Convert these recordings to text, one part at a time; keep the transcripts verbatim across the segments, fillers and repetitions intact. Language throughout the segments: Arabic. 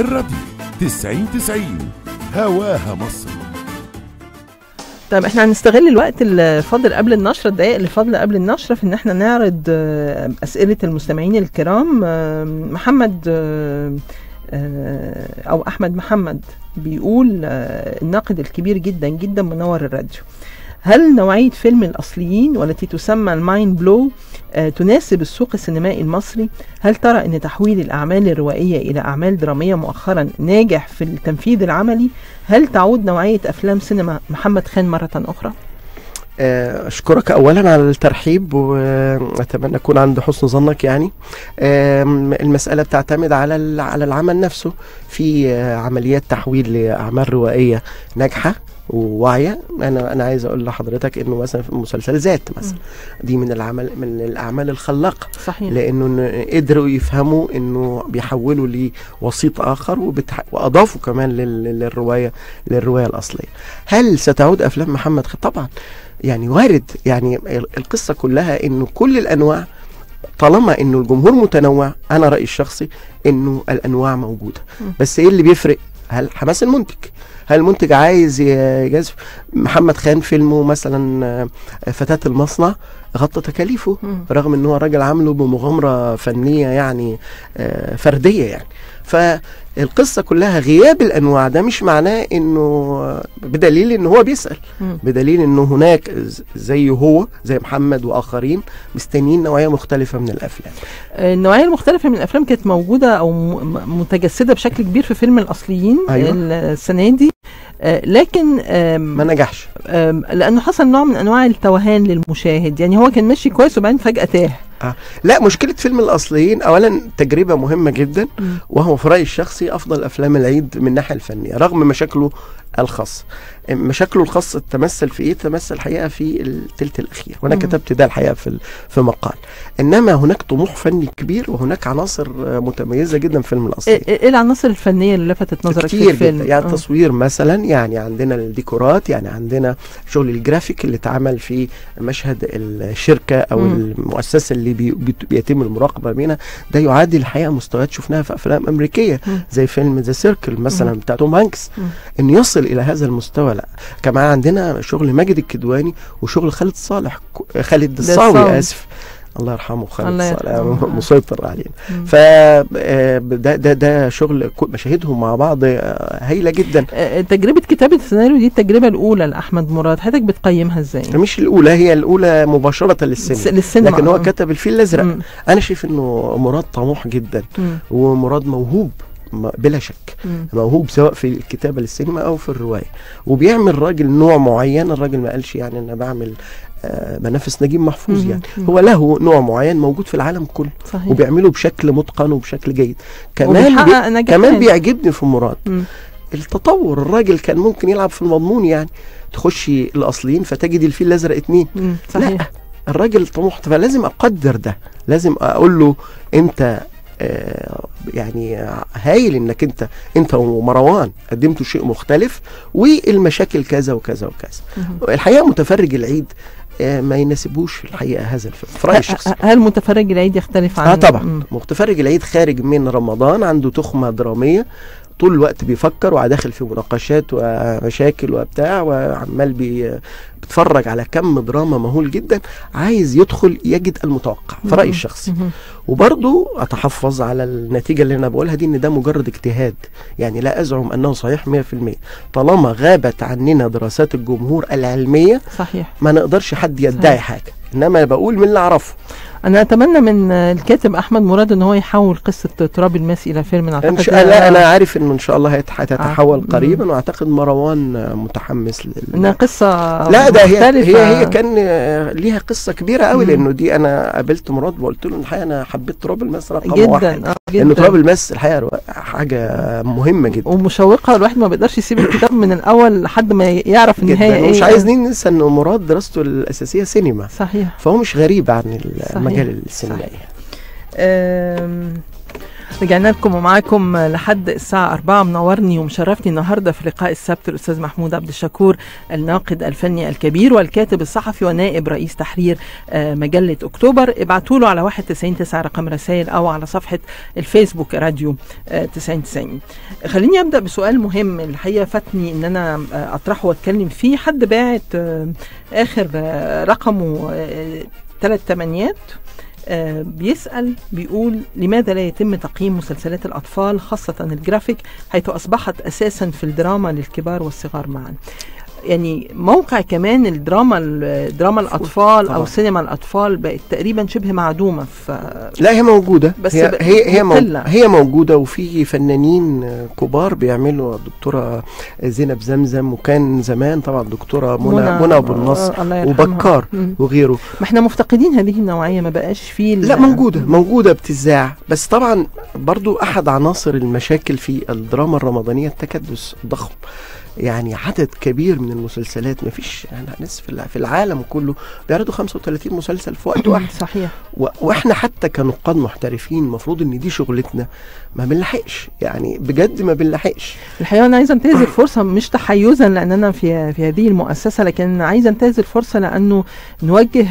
الراديو تسعين تسعين، هواها مصر. طيب احنا هنستغل الوقت الفاضل قبل النشرة، الدقائق اللي فاضلة قبل النشرة، في ان احنا نعرض اسئلة المستمعين الكرام. محمد او احمد محمد بيقول: الناقد الكبير جدا جدا منور الراديو، هل نوعية فيلم الأصليين والتي تسمى المايند بلو آه تناسب السوق السينمائي المصري؟ هل ترى أن تحويل الأعمال الروائية إلى أعمال درامية مؤخرا ناجح في التنفيذ العملي؟ هل تعود نوعية أفلام سينما محمد خان مرة أخرى؟ أشكرك أولا على الترحيب، وأتمنى أكون عند حسن ظنك. يعني المسألة بتعتمد على على العمل نفسه، في عمليات تحويل لأعمال روائية ناجحة وواعية. انا انا عايز اقول لحضرتك انه مثلا في مسلسل ذات مثلا، دي من العمل من الاعمال الخلاقه، لانه قدروا يفهموا انه بيحولوا لوسيط اخر وبتح... واضافوا كمان لل... للروايه للروايه الاصليه. هل ستعود افلام محمد خان؟ طبعا، يعني وارد. يعني القصه كلها انه كل الانواع، طالما انه الجمهور متنوع، انا رايي الشخصي انه الانواع موجوده. م. بس ايه اللي بيفرق؟ هل حماس المنتج؟ هل المنتج عايز يجازف؟ محمد خان فيلمه مثلا فتاة المصنع غطى تكاليفه، رغم ان هو راجل عامله بمغامره فنيه يعني فرديه يعني. فالقصه كلها غياب الانواع ده مش معناه انه، بدليل ان هو بيسال، بدليل انه هناك زيه هو زي محمد واخرين مستنيين نوعيه مختلفه من الافلام. النوعيه المختلفه من الافلام كانت موجوده او متجسده بشكل كبير في فيلم الأصليين. أيوة. السنه دي، لكن ما نجحش لانه حصل نوع من انواع التوهان للمشاهد. يعني هو كان ماشي كويس وبعدين فجأة تاه. آه. لا، مشكلة فيلم الأصليين أولا تجربة مهمة جدا، وهو في رأيي الشخصي أفضل أفلام العيد من الناحية الفنية، رغم مشاكله الخاص. مشاكله الخاص تمثل في إيه؟ تمثل الحقيقة في الثلث الأخير، وأنا مم. كتبت ده الحقيقة في في مقال. إنما هناك طموح فني كبير، وهناك عناصر متميزة جدا في فيلم الأصليين. إيه العناصر الفنية اللي لفتت نظرك في الفيلم؟ كتير، يعني التصوير مثلا، يعني عندنا الديكورات، يعني عندنا شغل الجرافيك اللي اتعمل في مشهد الشركة أو مم. المؤسسة اللي بي بيتم المراقبه منها. ده يعادل الحقيقه مستويات شفناها في افلام امريكيه م. زي فيلم ذا سيركل مثلا بتاع توم هانكس، ان يصل الى هذا المستوى. لا، كمان عندنا شغل ماجد الكدواني وشغل خالد صالح خالد الصاوي، اسف، الله يرحمه خالد صالح، مسيطر علينا. ف ده ده ده شغل مشاهدهم مع بعض هايله جدا. تجربه كتابه السيناريو دي التجربه الاولى لاحمد مراد، حضرتك بتقيمها ازاي؟ مش الاولى، هي الاولى مباشره للسينما، للسينما لكن هو أم. كتب الفيل الازرق. م. انا شايف انه مراد طموح جدا، م. ومراد موهوب بلا شك، مم. موهوب سواء في الكتابه للسينما او في الروايه، وبيعمل راجل نوع معين. الراجل ما قالش يعني انا بعمل آه بنافس نجيب محفوظ، مم. يعني مم. هو له نوع معين موجود في العالم كله، صحيح. وبيعمله بشكل متقن وبشكل جيد. كمان بي... كمان بيعجبني في مراد مم. التطور. الراجل كان ممكن يلعب في المضمون، يعني تخشي الأصليين فتجد الفيل الازرق اتنين، مم. صحيح. لا، الراجل طموح، فلازم اقدر ده، لازم اقول له انت يعني هايل انك انت انت ومروان قدمتوا شيء مختلف، والمشاكل كذا وكذا وكذا. الحقيقه متفرج العيد ما يناسبوش الحقيقه هذا الفيلم في رايي الشخصي. هل متفرج العيد يختلف عن؟ اه طبعا، متفرج العيد خارج من رمضان عنده تخمه دراميه طول الوقت، بيفكر وداخل في مناقشات ومشاكل وبتاع، وعمال بي بتفرج على كم دراما مهول جدا، عايز يدخل يجد المتوقع في رأيي الشخصي. وبرضو أتحفظ على النتيجة اللي أنا بقولها دي، إن ده مجرد اجتهاد، يعني لا أزعم أنه صحيح مية في المية. طالما غابت عننا دراسات الجمهور العلمية، صحيح، ما نقدرش حد يدعي حاجة، إنما بقول من اللي أعرفه. أنا أتمنى من الكاتب أحمد مراد إن هو يحول قصة تراب الماس إلى فيلم. أعتقد إن شاء الله، أنا عارف إنه إن شاء الله هتتحول قريبا، وأعتقد مروان متحمس لل. إنها قصة لا، ده هي هي, هي كان ليها قصة كبيرة قوي، لأنه دي أنا قابلت مراد وقلت له الحقيقة أنا حبيت تراب الماس رقم جداً واحد. جدا. إنه تراب الماس الحقيقة حاجة مهمة جدا ومشوقة، الواحد ما بيقدرش يسيب الكتاب من الأول لحد ما يعرف النهاية إيه. ومش عايزين ننسى إنه مراد دراسته الأساسية سينما، صحيح، فهو مش غريب عن المجال السينمائي. رجعنا لكم ومعاكم لحد الساعة أربعة. منورني ومشرفني النهاردة في لقاء السبت الأستاذ محمود عبد الشكور، الناقد الفني الكبير والكاتب الصحفي ونائب رئيس تحرير مجلة أكتوبر. ابعتوا له على واحد تسعين تسعة رقم رسائل أو على صفحة الفيسبوك راديو تسعين تسعين. خليني أبدأ بسؤال مهم الحقيقة فاتني إن أنا أطرحه وأتكلم فيه. حد باعت آخر رقمه ثلاث تمانيات آه بيسأل بيقول لماذا لا يتم تقييم مسلسلات الأطفال خاصة الجرافيك حيث أصبحت أساسا في الدراما للكبار والصغار معا. يعني موقع كمان الدراما دراما الأطفال طبعا. أو سينما الأطفال بقت تقريبا شبه معدومة. لا هي موجودة، بس هي, هي, هي, موجودة. هي موجودة، وفي فنانين كبار بيعملوا. الدكتورة زينب زمزم، وكان زمان طبعا الدكتورة منى منى أبو النصر وبكار وغيره. ما احنا مفتقدين هذه النوعية، ما بقاش فيه. لا موجودة موجودة بتذاع، بس طبعا برضو أحد عناصر المشاكل في الدراما الرمضانية التكدس الضخم. يعني عدد كبير من المسلسلات، مفيش يعني ناس في العالم كله بيعرضوا خمسة وثلاثين مسلسل في وقت واحد. صحيح. واحنا حتى كنقاد محترفين المفروض ان دي شغلتنا، ما بنلحقش يعني، بجد ما بنلحقش. الحقيقه انا عايزه انتهز الفرصه، مش تحيزا لان انا في في هذه المؤسسه، لكن عايزه انتهز الفرصه لانه نوجه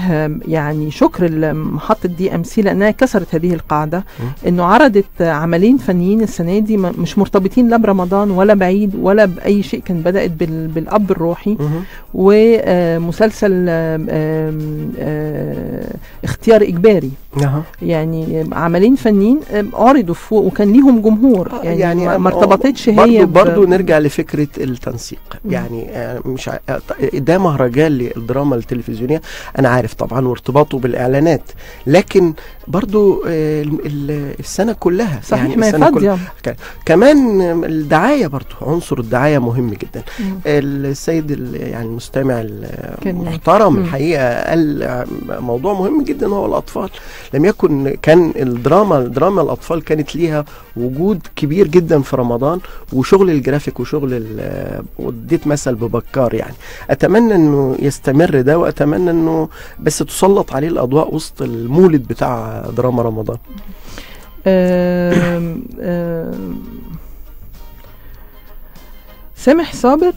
يعني شكر لمحطه دي ام سي لانها كسرت هذه القاعده، انه عرضت عملين فنيين السنه دي مش مرتبطين لا برمضان ولا بعيد ولا باي شيء. كان بدأت بالأب الروحي ومسلسل اختيار إجباري. أه. يعني عملين فنيين عرضوا فوق وكان ليهم جمهور، يعني, يعني ما ارتبطتش هي برضه. نرجع لفكرة التنسيق. مم. يعني مش ع... ده مهرجان للدراما التلفزيونية أنا عارف طبعا، وارتباطه بالإعلانات، لكن برضه السنة كلها صحيح. يعني ما السنة كلها يعني. كمان الدعاية برضه، عنصر الدعاية مهم جدا. مم. السيد يعني المستمع المحترم الحقيقة قال موضوع مهم جدا، هو الأطفال. لم يكن كان الدراما دراما الأطفال كانت ليها وجود كبير جدا في رمضان، وشغل الجرافيك وشغل وديت مثل ببكار. يعني أتمنى أنه يستمر ده، وأتمنى أنه بس تسلط عليه الأضواء وسط المولد بتاع دراما رمضان. سامح صابر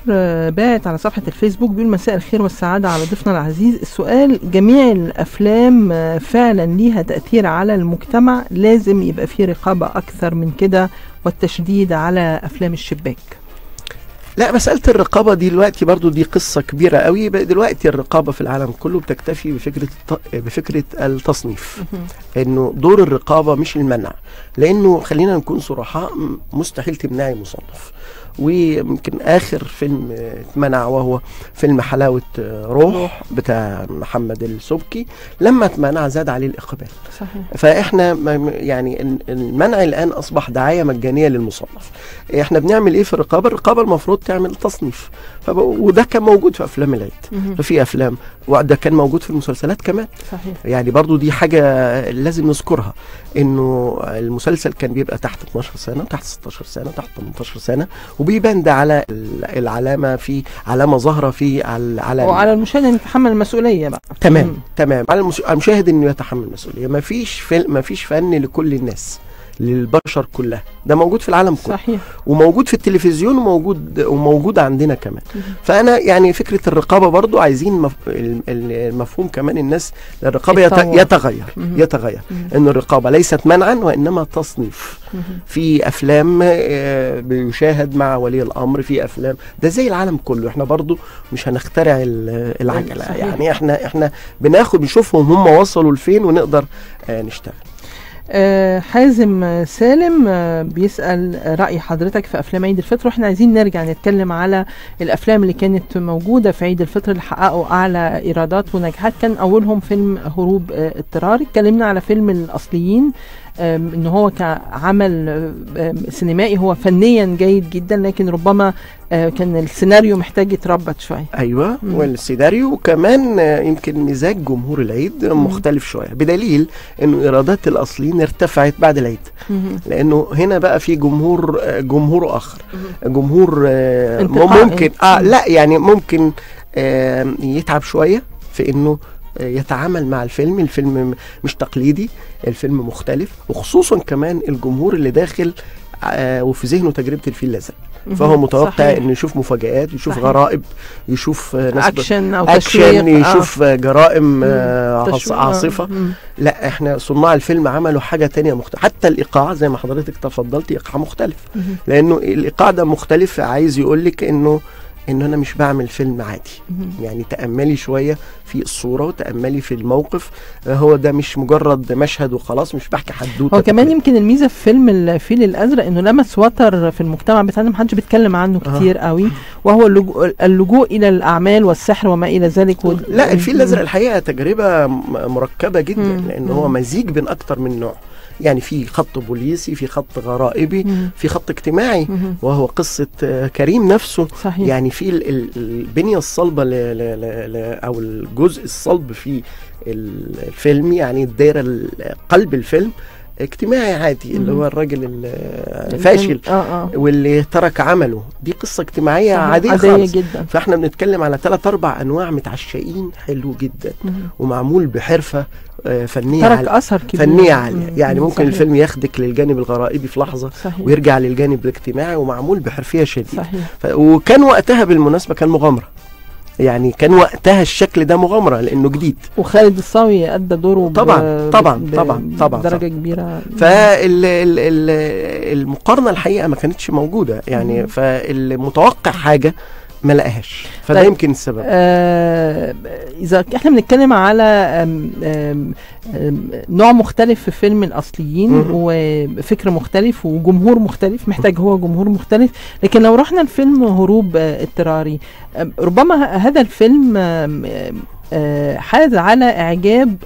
باعت على صفحة الفيسبوك بيقول مساء الخير والسعادة على ضيفنا العزيز. السؤال، جميع الأفلام فعلا ليها تأثير على المجتمع، لازم يبقى فيه رقابة أكثر من كده والتشديد على أفلام الشباك. لا، مسألة الرقابة دي دلوقتي برضو دي قصة كبيرة قوي. دلوقتي الرقابة في العالم كله بتكتفي بفكرة بفكرة التصنيف، انه دور الرقابة مش المنع، لانه خلينا نكون صراحة مستحيل تمنعي مصنف. ويمكن آخر فيلم اتمنع وهو فيلم حلاوه روح بتاع محمد السبكي، لما اتمنع زاد عليه الإقبال. صحيح. فإحنا يعني المنع الآن أصبح دعاية مجانية للمصنف. إحنا بنعمل إيه في الرقابة؟ الرقابة المفروض تعمل تصنيف، وده كان موجود في أفلام العيد، في أفلام، وده كان موجود في المسلسلات كمان. صحيح. يعني برضو دي حاجة لازم نذكرها، إنه المسلسل كان بيبقى تحت اتناشر سنة، تحت ستاشر سنة، تحت تمنتاشر سنة، وبيبان ده على العلامه في علامه ظاهره في العلامه، وعلى المشاهد انه يتحمل المسؤوليه بقى. تمام. مم. تمام، على المشاهد انه يتحمل المسؤوليه. ما فيش فيلم، ما فيش فن لكل الناس، للبشر كلها. ده موجود في العالم كله. صحيح. وموجود في التلفزيون، وموجود وموجود عندنا كمان. مم. فانا يعني فكره الرقابه برضو عايزين المفهوم كمان الناس الرقابه يتطور. يتغير. مم. يتغير. مم. ان الرقابه ليست منعا وانما تصنيف. مم. في افلام بيشاهد مع ولي الامر، في افلام ده زي العالم كله. احنا برضو مش هنخترع العجله. صحيح. يعني احنا احنا بناخد بنشوفهم هم وصلوا لفين ونقدر نشتغل. أه حازم سالم أه بيسأل رأي حضرتك في أفلام عيد الفطر، واحنا عايزين نرجع نتكلم على الأفلام اللي كانت موجودة في عيد الفطر اللي حققوا أعلى إيرادات ونجاحات. كان أولهم فيلم هروب اضطراري. اتكلمنا على فيلم الأصليين ان هو كعمل سينمائي هو فنيا جيد جدا، لكن ربما كان السيناريو محتاج يتربط شويه. ايوه. مم. والسيناريو كمان يمكن مزاج جمهور العيد مختلف شويه، بدليل انه ايرادات الاصليين ارتفعت بعد العيد. مم. لانه هنا بقى في جمهور جمهور اخر. مم. جمهور ممكن اه لا يعني ممكن آه يتعب شويه في انه يتعامل مع الفيلم. الفيلم مش تقليدي، الفيلم مختلف، وخصوصا كمان الجمهور اللي داخل وفي ذهنه تجربة الفيل الأزرق، فهو متوقع انه يشوف مفاجآت، يشوف صحيح. غرائب، يشوف ناس اكشن او اكشن، يشوف آه. جرائم آه عاصفة. مم. لا، احنا صناع الفيلم عملوا حاجة تانية مختلفة، حتى الإيقاع زي ما حضرتك تفضلتي إيقاع مختلف. مم. لأنه الإيقاع ده مختلف، عايز يقولك انه ان انا مش بعمل فيلم عادي، يعني تأملي شوية في الصورة وتأملي في الموقف، هو ده مش مجرد مشهد وخلاص، مش بحكي حدوتة. هو كمان يمكن الميزة في فيلم الفيل الأزرق انه لمس وتر في المجتمع بتاعنا محدش بيتكلم عنه كتير آه. قوي، وهو اللجوء, اللجوء الى الأعمال والسحر وما الى ذلك. و... لا، الفيل الأزرق الحقيقة تجربة مركبة جدا، مم. لان هو مزيج بين اكتر من نوع، يعني في خط بوليسي، في خط غرائبي، مم. في خط اجتماعي، مم. وهو قصة كريم نفسه. صحيح. يعني في البنية الصلبة ل ل ل أو الجزء الصلب في الفيلم، يعني الدائرة قلب الفيلم اجتماعي عادي، اللي هو الراجل الفاشل آه آه. واللي ترك عمله، دي قصة اجتماعية عادية, عادية خالص جدا. فاحنا بنتكلم على ثلاث أربع أنواع متعشقين، حلو جدا، مم. ومعمول بحرفة فنية ترك عالية. أثر كبير. فنية عالية، يعني ممكن صحيح. الفيلم ياخدك للجانب الغرائبي في لحظة صحيح. ويرجع للجانب الاجتماعي، ومعمول بحرفية شديدة. وكان وقتها بالمناسبة كان مغامرة، يعني كان وقتها الشكل ده مغامرة لأنه جديد، وخالد الصاوي أدى دوره طبعا طبعا طبعا طبعا بدرجة كبيرة. فالمقارنة الحقيقة ما كانتش موجودة، يعني فالمتوقع حاجة ما لقاهاش، فده طيب يمكن السبب. آه اذا احنا بنتكلم على آم آم آم نوع مختلف في فيلم الأصليين، م -م. وفكر مختلف وجمهور مختلف، محتاج هو جمهور مختلف. لكن لو رحنا لفيلم هروب اضطراري، ربما هذا الفيلم حاز على اعجاب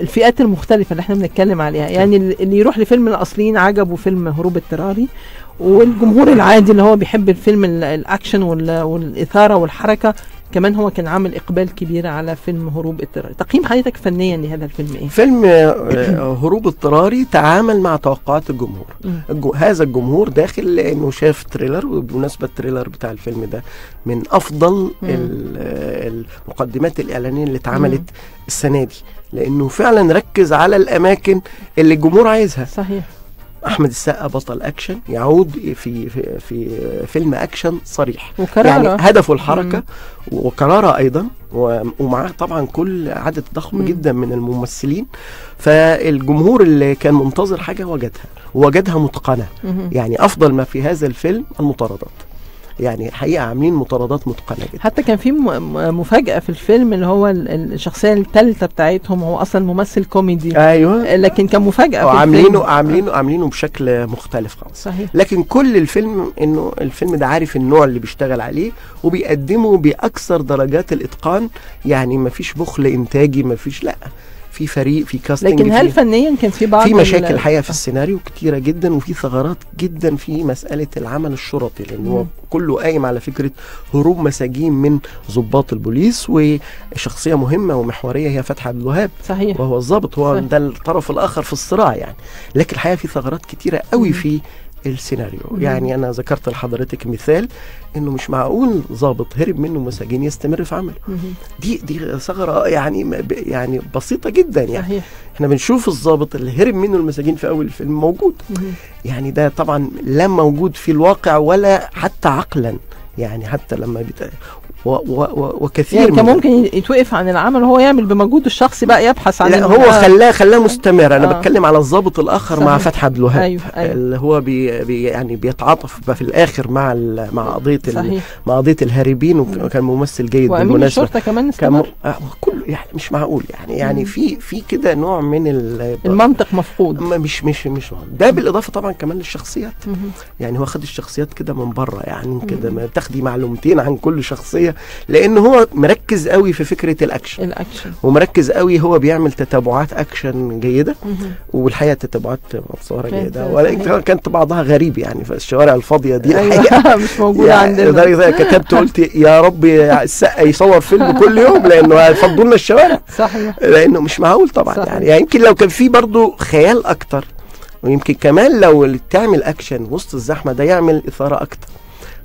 الفئات المختلفة اللي احنا بنتكلم عليها، يعني اللي يروح لفيلم الأصليين عجبه فيلم هروب اضطراري، والجمهور العادي اللي هو بيحب الفيلم الاكشن والاثاره والحركه كمان هو كان عامل اقبال كبير على فيلم هروب اضطراري. تقييم حضرتك فنيا لهذا الفيلم ايه؟ فيلم هروب اضطراري تعامل مع توقعات الجمهور. الجو... هذا الجمهور داخل لانه شاف تريلر، وبالمناسبه التريلر بتاع الفيلم ده من افضل المقدمات الاعلانيه اللي اتعملت السنه دي، لانه فعلا ركز على الاماكن اللي الجمهور عايزها. صحيح. أحمد السقا بطل أكشن، يعود في في, في فيلم أكشن صريح، وكرارة. يعني هدفه الحركة، مم. وكرارة أيضا، ومعاه طبعا كل عدد ضخم مم. جدا من الممثلين، فالجمهور اللي كان منتظر حاجة وجدها، ووجدها متقنة. مم. يعني أفضل ما في هذا الفيلم المطاردات، يعني حقيقة عاملين مطاردات متقنة جدا. حتى كان في مفاجأة في الفيلم، اللي هو الشخصية الثالثة بتاعتهم، هو أصلا ممثل كوميدي، أيوة، لكن كان مفاجأة في الفيلم، عاملينه عاملينه عاملينه بشكل مختلف خالص. صحيح. لكن كل الفيلم إنه الفيلم ده عارف النوع اللي بيشتغل عليه، وبيقدمه بأكثر درجات الإتقان، يعني ما فيش بخل إنتاجي، ما فيش، لأ، في فريق، في كاستنج. لكن هل فنيا كان في بعض في مشاكل الحقيقه في السيناريو كتيره جدا، وفي ثغرات جدا في مساله العمل الشرطي، لان هو كله قايم على فكره هروب مساجين من ضباط البوليس، وشخصيه مهمه ومحوريه هي فتحي عبد الوهاب. صحيح. وهو الضابط، هو ده الطرف الاخر في الصراع يعني. لكن الحقيقه في ثغرات كتيره قوي في السيناريو. مم. يعني انا ذكرت لحضرتك مثال انه مش معقول ضابط هرب منه مساجين يستمر في عمله. مم. دي دي ثغره يعني يعني بسيطه جدا يعني. صحيح. احنا بنشوف الضابط اللي هرب منه المساجين في اول الفيلم موجود. مم. يعني ده طبعا لا موجود في الواقع ولا حتى عقلا، يعني حتى لما بت... و و و وكثير يعني كان ممكن يتوقف عن العمل، هو يعمل بمجهوده الشخصي بقى يبحث عن، لا هو خلاه خلاه مستمر. انا آه. بتكلم على الضابط الاخر. صحيح. مع فتحي عبد الوهاب. أيوه أيوه. اللي هو بي بي يعني بيتعاطف في الاخر مع مع قضيه مع قضيه الهاربين، وكان ممثل جيد بالمناسبه، والشرطه كمان استمر. كان م... كله يعني مش معقول يعني يعني في في كده نوع من ال... المنطق مفقود، مش مش مش ده. بالاضافه طبعا كمان للشخصيات، يعني هو خد الشخصيات كده من بره، يعني كده ما بتاخدي معلومتين عن كل شخصيه، لأن هو مركز قوي في فكرة الأكشن. الأكشن. ومركز قوي، هو بيعمل تتابعات أكشن جيدة، والحقيقة تتابعات متصورة جيدة، ولكن كانت بعضها غريب يعني. فالشوارع الفاضية دي الحقيقة مش موجودة عندنا، لدرجة كتبت قلت يا رب السقا يصور فيلم كل يوم، لأنه هيفضوا لنا الشوارع. صحيح. لأنه مش معقول طبعا. صحيح. يعني يمكن يعني لو كان في برضه خيال أكتر، ويمكن كمان لو تعمل أكشن وسط الزحمة ده يعمل إثارة أكتر،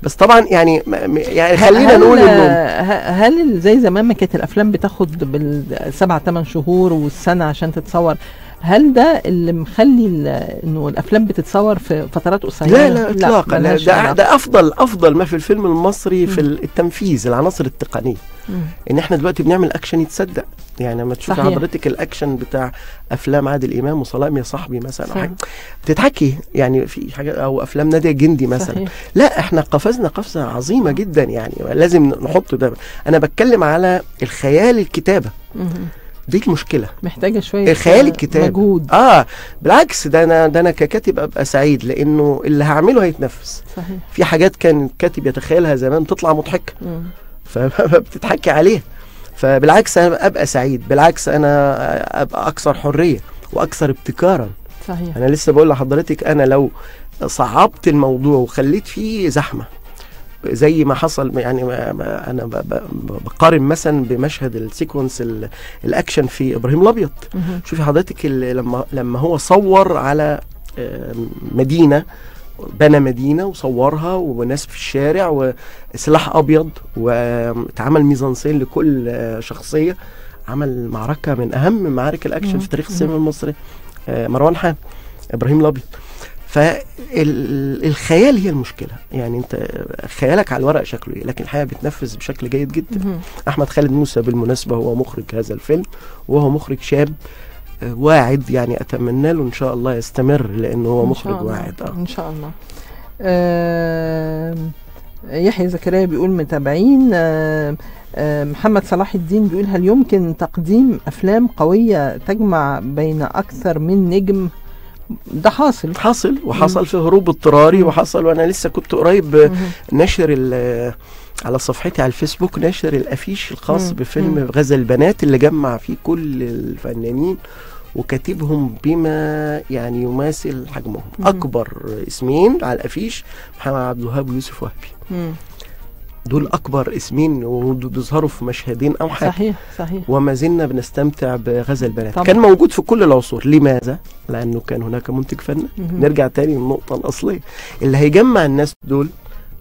بس طبعا يعني يعني خلينا نقول انه هل زي زمان ما كانت الافلام بتاخد بالسبع ثمان شهور والسنه عشان تتصور، هل ده اللي مخلي انه الافلام بتتصور في فترات قصيره؟ لا لا اطلاقا، لا ده, ده افضل افضل ما في الفيلم المصري في م. التنفيذ، العناصر التقنيه. م. ان احنا دلوقتي بنعمل اكشن يتصدق، يعني لما تشوف حضرتك الاكشن بتاع افلام عادل امام وسلام يا صاحبي مثلا او حاجه بتتحكي، يعني في حاجه، او افلام ناديه جندي مثلا. صحيح. لا احنا قفزنا قفزه عظيمه جدا، يعني لازم نحط ده. انا بتكلم على الخيال، الكتابه م. دي المشكله، محتاجه شويه خيال الكتاب مجهود. اه بالعكس، ده انا ده انا ككاتب ابقى سعيد لانه اللي هعمله هيتنفس. صحيح. في حاجات كان الكاتب يتخيلها زمان تطلع مضحكه فبتتحكي عليها، فبالعكس انا ابقى سعيد، بالعكس انا ابقى اكثر حريه واكثر ابتكارا. صحيح. انا لسه بقول لحضرتك، انا لو صعبت الموضوع وخليت فيه زحمه زي ما حصل، يعني انا بقارن مثلا بمشهد السيكونس الاكشن في ابراهيم الابيض. شوفي حضرتك لما لما هو صور على مدينه، بنى مدينه وصورها وناس في الشارع وسلاح ابيض، واتعمل ميزانسين لكل شخصيه، عمل معركه من اهم معارك الاكشن في تاريخ السينما المصري، مروان حامد، ابراهيم الابيض. فالخيال هي المشكله، يعني انت خيالك على الورق شكله ايه، لكن الحقيقه بتنفذ بشكل جيد جدا. احمد خالد موسى بالمناسبه هو مخرج هذا الفيلم، وهو مخرج شاب واعد، يعني اتمنى له ان شاء الله يستمر لانه هو مخرج واعد. اه ان شاء الله. آه يحيى زكريا بيقول متابعين. آه محمد صلاح الدين بيقول هل يمكن تقديم افلام قويه تجمع بين اكثر من نجم؟ ده حاصل حاصل وحصل مم. في هروب اضطراري، وحصل، وانا لسه كنت قريب مم. نشر على صفحتي على الفيسبوك، نشر الافيش الخاص مم. بفيلم مم. غزل البنات، اللي جمع فيه كل الفنانين وكاتبهم بما يعني يماثل حجمهم. مم. اكبر اسمين على الافيش محمد عبد الوهاب ويوسف وهبي، دول اكبر اسمين وبيظهروا في مشهدين او حاجه. صحيح صحيح. وما زلنا بنستمتع بغزل البنات. طبعا. كان موجود في كل العصور، لماذا؟ لانه كان هناك منتج فنان. مم. نرجع تاني للنقطه الاصليه، اللي هيجمع الناس دول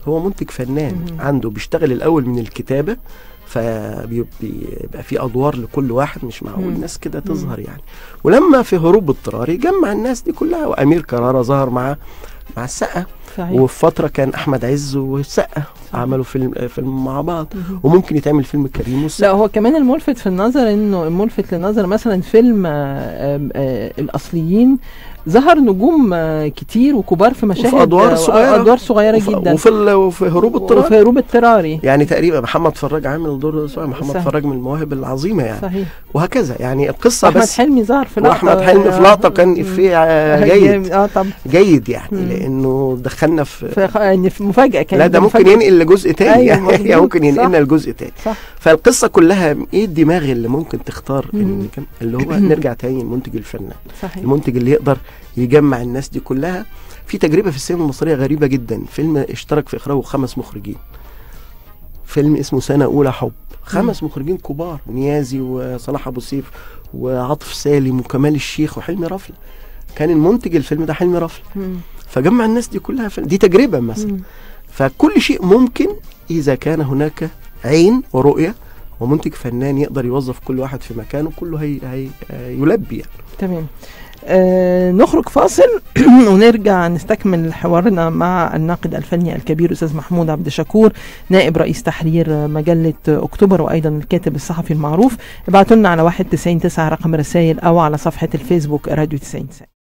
هو منتج فنان. مم. عنده بيشتغل الاول من الكتابه، فبيبقى في ادوار لكل واحد، مش معقول مم. ناس كده تظهر يعني. ولما في هروب اضطراري جمع الناس دي كلها، وامير كرارة ظهر مع مع السقا. صحيح. وفي فتره كان احمد عز والسقا عملوا فيلم فيلم مع بعض، مم. وممكن يتعمل فيلم كريم والسقا. لا هو كمان الملفت في النظر، انه الملفت للنظر مثلا فيلم آآ آآ الاصليين، ظهر نجوم كتير وكبار في مشاهد وفي ادوار صغيره، ادوار صغيره جدا، وفي وفي هروب اضطراري، وفي هروب اضطراري يعني تقريبا محمد فرج عامل دور محمد. صحيح. فرج من المواهب العظيمه يعني. صحيح. وهكذا يعني القصه. أحمد بس احمد حلمي ظهر في لقطه، واحمد حلمي في لقطه كان فيه جيد. اه طبعا جيد يعني. مم. لانه دخلنا في يعني في مفاجاه كانت. لا ده ممكن ينقل لجزء تاني يعني، ممكن ينقلنا لجزء تاني. صح. فالقصه كلها ايه الدماغ اللي ممكن تختار اللي, اللي هو نرجع تاني المنتج الفنان. صحيح. المنتج اللي يقدر يجمع الناس دي كلها. في تجربه في السينما المصريه غريبه جدا، فيلم اشترك في اخراجه خمس مخرجين، فيلم اسمه سنه أولى حب، خمس مم. مخرجين كبار، نيازي وصلاح ابو سيف وعاطف سالم وكمال الشيخ وحلمي رفله، كان المنتج الفيلم ده حلمي رفله، فجمع الناس دي كلها. دي تجربه مثلا. مم. فكل شيء ممكن اذا كان هناك عين ورؤيه ومنتج فنان يقدر يوظف كل واحد في مكانه، كله هي هي يلبي يعني. تمام. آه نخرج فاصل ونرجع نستكمل حوارنا مع الناقد الفني الكبير أستاذ محمود عبد الشكور، نائب رئيس تحرير مجلة أكتوبر، وأيضا الكاتب الصحفي المعروف. ابعتوا لنا على واحد تسعين تسعة رقم رسائل، أو على صفحة الفيسبوك راديو تسعين تسعة.